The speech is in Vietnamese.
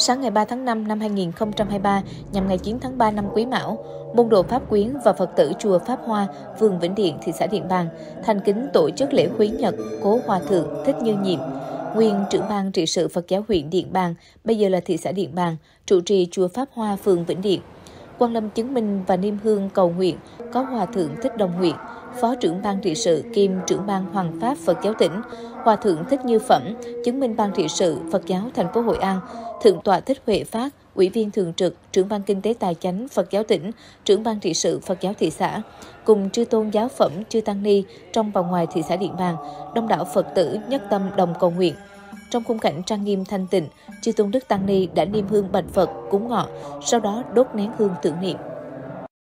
Sáng ngày 3 tháng 5 năm 2023, nhằm ngày 9 tháng 3 năm Quý Mão, môn đồ Pháp Quyến và Phật tử chùa Pháp Hoa, phường Vĩnh Điện, thị xã Điện Bàn, thành kính tổ chức lễ khuyến nhật cố Hòa Thượng Thích Như Nhiệm, nguyên trưởng ban trị sự Phật giáo huyện Điện Bàn, bây giờ là thị xã Điện Bàn, trụ trì chùa Pháp Hoa, phường Vĩnh Điện. Quang lâm chứng minh và niêm hương cầu nguyện có Hòa Thượng Thích Đồng Huyện, Phó trưởng ban trị sự kiêm trưởng ban Hoàng Pháp Phật giáo tỉnh, Hòa Thượng Thích Như Phẩm, chứng minh ban trị sự Phật giáo thành phố Hội An, Thượng tọa Thích Huệ Phát, Ủy viên thường trực, trưởng ban kinh tế tài chánh Phật giáo tỉnh, trưởng ban trị sự Phật giáo thị xã, cùng chư tôn giáo phẩm, chư tăng ni trong và ngoài thị xã Điện Bàn, đông đảo Phật tử nhất tâm đồng cầu nguyện. Trong khung cảnh trang nghiêm thanh tịnh, chư tôn đức tăng ni đã niêm hương bạch Phật, cúng ngọ, sau đó đốt nén hương tưởng niệm.